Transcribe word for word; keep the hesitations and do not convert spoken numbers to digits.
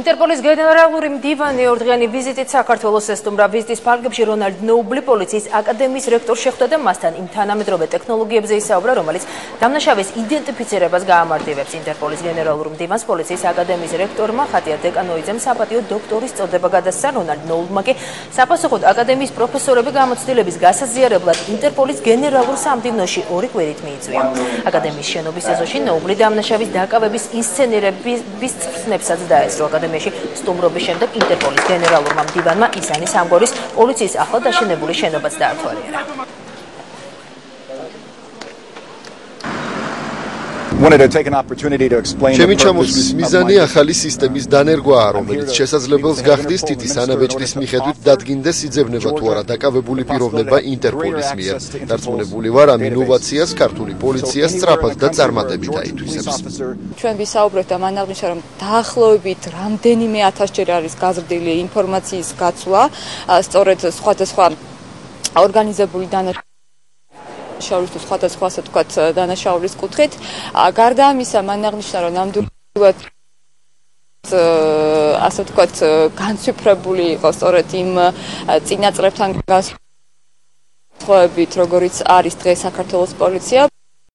Interpolis generaluri მდივანი ორდღიანი ვიზიტით საქართველოს ესტუმრა ვიზიტის ფარგლებში რონალდ ნოუბლი პოლიციის აკადემიის რექტორს შეხვდა და მასთან იმ თანამედროვე ტექნოლოგიებზე ისაუბრა, რომელიც დამნაშავის იდენტიფიცირებას გაამარტივებს. Interpolis generalურ მდივანს პოლიციის აკადემიის რექტორმა ხატია დეკანოიძემ საპატიო დოქტორის წოდება გადასცა. რონალდ ნოუბლმა კი საპასუხოდ აკადემიის პროფესორები გამოცდილების გასაზიარებლად Interpolis generalურ სამდივნოში ორი კვირით მიიწვია. Აკადემიის შენობის ეზოში ნოუბლი დამნაშავის დაკავების ინსცენირების წვრთნებსაც დაესწრო. Აკადემიაში სტუმრობის შემდეგ Interpolis გენერალურმა მდივანმა ისანის ამგორის პოლიციის ახლადაშენებული შენობაც დაათვალიერა. Ჩემი ჩამოსვლის მიზანი ახალი სისტემის დანერგვაა, რომელიც შესაძლებელს გახდის თითის ანაბეჭდის მიხედვით დადგინდეს იძებნება თუ არა დაკავებული პიროვნება Interpolis მიერ. Დარწმუნებული ვარ, ამ ინოვაციას ქართული პოლიცია სწრაფად და წარმატებით აითვისებს. Ჩვენ ვისაუბრებთ ამ ანალიზზე, რომ დაახლოებით რამდენიმე ათასჯერ არის გაზრდილი ინფორმაციის გაცვლა, სწორედ სხვადასხვა ორგანიზებული დანერგვა შაურის თუ სხვადასხვა ასე თქვათ დანაშაულის კუთხით. გარდა ამისა, მან აღნიშნა, რომ ნამდვილად ასე თქვათ განსვიფრებული იყო სწორედ იმ წინაწრებთან განსხვავებით, როგორიც არის დღეს საქართველოს პოლიცია.